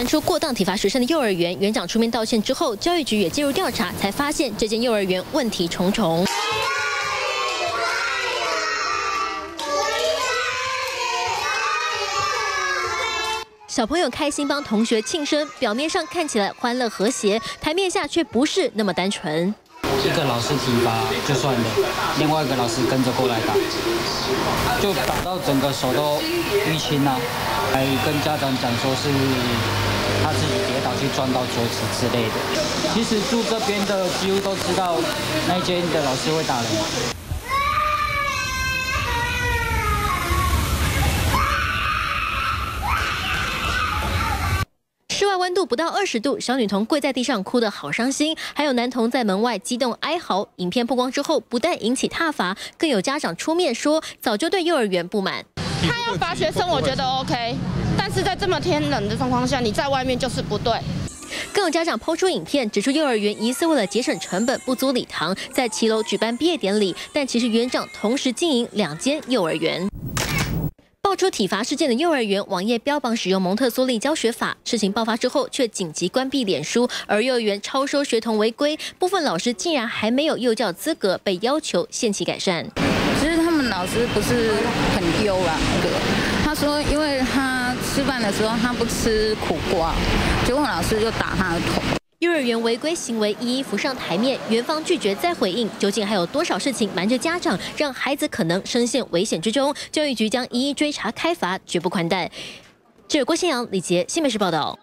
传出过当体罚学生的幼儿园园长出面道歉之后，教育局也介入调查，才发现这间幼儿园问题重重。 小朋友开心帮同学庆生，表面上看起来欢乐和谐，台面下却不是那么单纯。一个老师体罚就算了，另外一个老师跟着过来打，就打到整个手都淤青了，还跟家长讲说是他自己跌倒去撞到桌子之类的。其实住这边的几乎都知道那间的老师会打人。 室外温度不到20度，小女童跪在地上哭得好伤心，还有男童在门外激动哀嚎。影片曝光之后，不但引起挞伐，更有家长出面说早就对幼儿园不满。他要罚学生，我觉得 OK， 但是在这么天冷的状况下，你在外面就是不对。更有家长抛出影片，指出幼儿园疑似为了节省成本，不租礼堂，在骑楼举办毕业典礼，但其实园长同时经营2间幼儿园。 爆出体罚事件的幼儿园网页标榜使用蒙特梭利教学法，事情爆发之后却紧急关闭脸书，而幼儿园超收学童违规，部分老师竟然还没有幼教资格，被要求限期改善。其实他们老师不是很优啊，他说因为他吃饭的时候他不吃苦瓜，结果老师就打他的头。幼儿园违规行为一一浮上台面，园方拒绝再回应，究竟还有多少事情瞒着家长，让孩子可能深陷危险之中？教育局将一一追查开罚，绝不宽待。记者郭新阳、李杰，新北市报道。